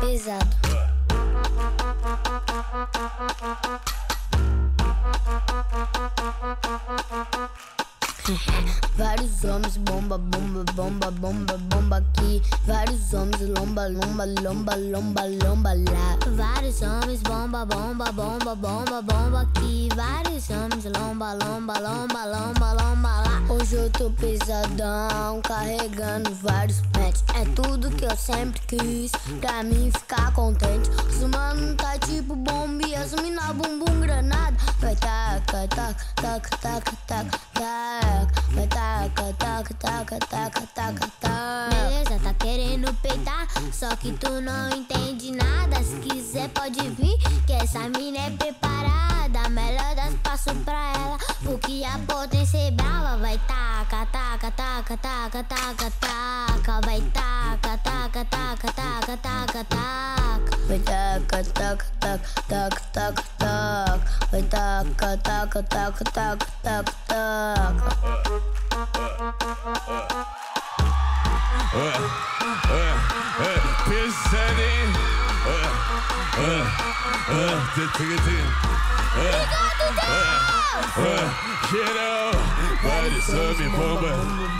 Pesado. Vários homens bomba, bomba, bomba, bomba, bomba aqui. Vários homens lomba, lomba, lomba, lomba, lomba lá. Vários homens bomba, bomba, bomba, bomba, bomba aqui. Vários homens lomba, lomba, lomba, lomba, lomba lá. Hoje eu tô pesadão, carregando vários pets. É tudo que eu sempre quis, pra mim ficar contente. Os mano tá tipo bomba e as mina bumbum granada. Vai taca, taca, taca, taca, taca, taca. Vai taca, taca, taca, taca, taca, taca. Beleza, tá querendo peitar, só que tu não entende nada. Se quiser pode vir, que essa mina é preparada. Melhor dar espaço pra ela, porque a potência é brava. Vai taca, taca, taca, taca, taca, taca. Vai taca, taca, taca, taca, taca, taca. Vai taca, taca, taca, taca, taca, taca. Vai taca, taca, taca, taca, taca, taca. Geral, vários homens bomba,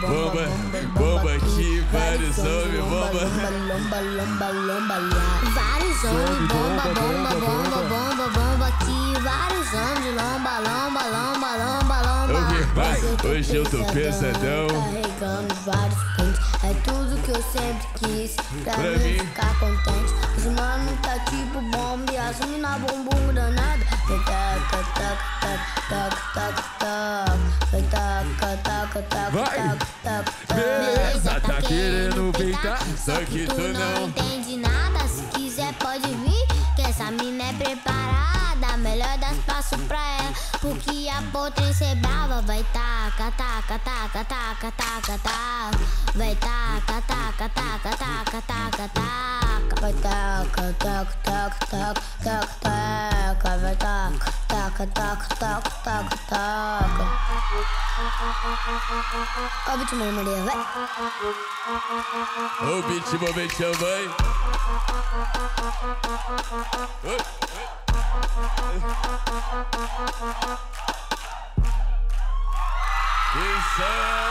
bomba, bomba aqui, vários homens bomba, lomba, lomba, lomba lá. Vários homens bomba, bomba, bomba, bomba, bomba aqui, vários homens lomba, lomba, lomba, lomba, lomba. Hoje eu tô pesadão, carregando vários pontos. É tudo que eu sempre quis, pra mim ficar contente. Os mano tá tipo bomba e as mina bumbum granada. Vai taca, taca, taca, taca, taca. Vai taca, taca, taca, taca, taca, taca. Beleza, tá querendo pintar, só que tu não entende nada. Se quiser pode vir, que essa mina é preparada. Melhor dar espaço pra ela, porque a potência é brava. Vai taca, taca, taca, taca, taca, taca. Vai taca, taca, taca, taca, taca, taca. Vai taca, taca, taca, taca, taca, taca. Vai taca, taca, taca, taca, taca, taca. Ó o Bitmão, Maria, vai. Ó o Bitmão, vem te amar. Isso!